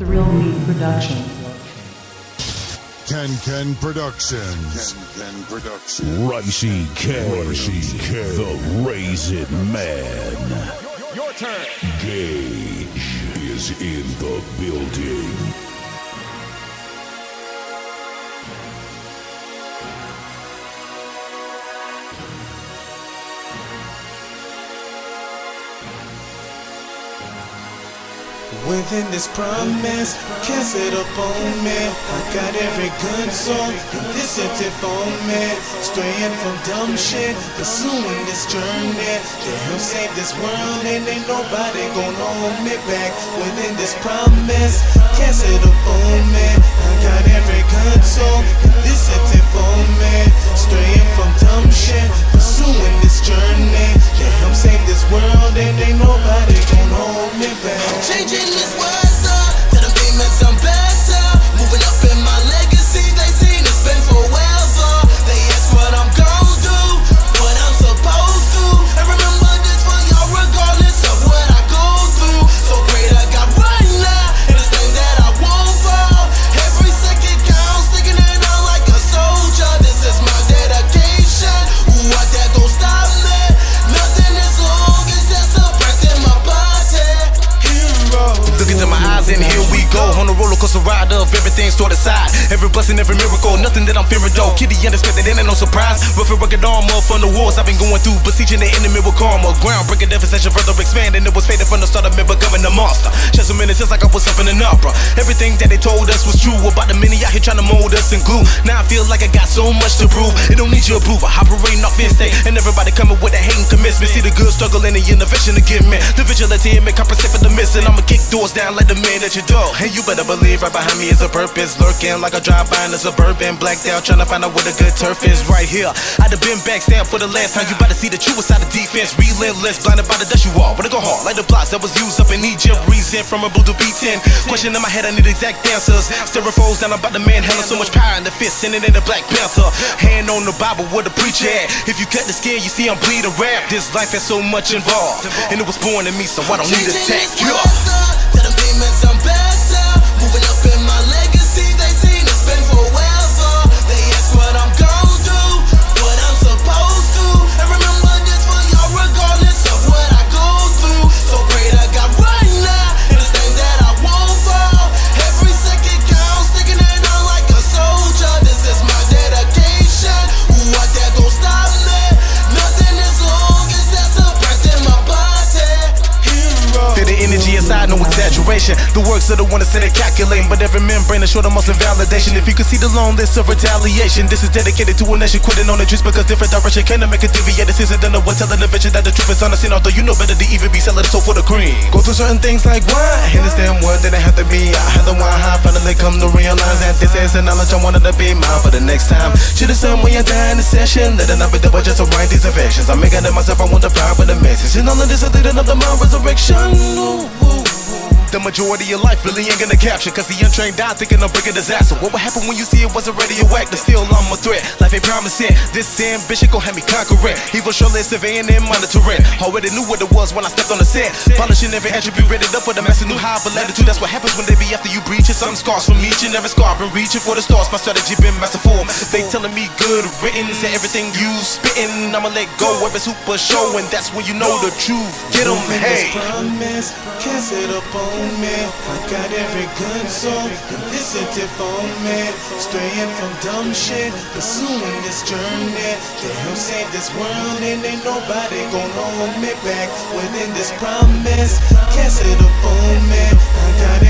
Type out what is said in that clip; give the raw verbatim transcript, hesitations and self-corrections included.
Thrill Me Productions. Ken Ken Productions. Ken Ken Productions. Ricey Ken. Ricey Ken. The Raisin Man. Your, your turn. Gage is in the building. Within this promise, cast it upon me. I got every good soul, initiative on me. Straying from dumb shit, pursuing this journey to help save this world, and ain't nobody gonna hold me back. Within this promise, cast it upon me. I got every good soul, initiative on me. Straying from dumb shit, pursuing this journey to help save this world, and ain't nobody gonna hold me back. Changing this words up to the famous, I'm better. Moving up in my legacy, they seen it's been forever. They ask what I'm gon' do, what I'm supposed to. And remember this for y'all regardless of what I go through. So great I got right now, and this thing that I won't fall. Every second counts, sticking it out like a soldier. This is my dedication, ooh, I that gon' stop me. Nothing as long as there's a breath in my body. Look into my eyes and here we go. On a roller coaster ride of everything stored aside. Every blessing, every miracle, nothing that I'm fearing though. Kitty unexpected, ain't no surprise. Rough and rugged armor from the wars I've been going through, beseeching the enemy with karma. Ground breaking devastation, further expanding. It was fated from the start of me becoming a monster. Just a minute, just like I was up in an opera. Everything that they told us was true about the many out here trying to mold us and glue. Now I feel like I got so much to prove. It don't need your approval. Operating off instinct, and everybody coming with a hating commencement. See the good struggle and the innovation to get me. The vigilante and make compensate for the miss. And I'ma kick doors down like the man at your door. And you better believe right behind me is a purpose. Lurking like a drive-by in a Suburban. Blacked out trying to find out where the good turf is. Right here I'd have been backstabbed for the last time. You about to see the truest side of defense. Relentless, blinded by the dust you are. Wanna go hard like the blocks that was used up in Egypt. Reason from a blue to B ten. Question in my head, I need exact answers. Staring foes down, I'm about to manhandle. So much power in the fist, sending in the Black Panther. Hand on the Bible where the preacher at. If you cut the skin, you see I'm bleeding rap. This life has so much involved, and it was born in me, so I don't need a tech. Yeah. To the demons, I'm better. Moving up in my legacy, they seen it's been forever. They ask what I'm gon' do, what I'm supposed to. And remember this for y'all regardless of what I go through. So great I got right now, and this thing that I won't fall. Every second count, sticking it out like a soldier. This is my dedication, ooh, what that gon' stop me. Nothing as long as there's a breath in my body. Hero. Feel the energy, no exaggeration. The works of the one that's said it calculating, but every membrane is short of muscle validation. If you could see the long list of retaliation, this is dedicated to a nation quitting on the juice because different direction cannot make a deviate. This isn't done what telling the vision that the truth is on the scene, although you know better to even be selling so for the cream. Go through certain things like why, in this damn world that I have to be. I had the one high, finally come to realize that this is the knowledge I wanted to be mine for the next time. Should the sun when you die in the session, let it not be double just to write these affections. I'm making it myself, I want to vibe with the message, and all of this is leading up to my resurrection. Ooh. The majority of life really ain't gonna capture, cause the untrained die thinking I'm bringing disaster. What would happen when you see it wasn't radioactive? Still I'm a threat, life ain't promising. This ambition gon' have me conquering. Evil surely surveying and monitoring. Already knew what it was when I stepped on the set. Polishing every attribute, ready up for the massive new high of latitude. That's what happens when they be after you breaching. Some scars from each and every scar. Been reaching for the stars, my strategy been masterful. They telling me good written, say everything you spittin'. I'ma let go of a super show, and that's when you know the truth. Get 'em, hey. Me. I got every good soul, initiative on me. Straying from dumb shit, pursuing this journey to help save this world, and ain't nobody gonna hold me back. Within this promise, cast it upon me. I got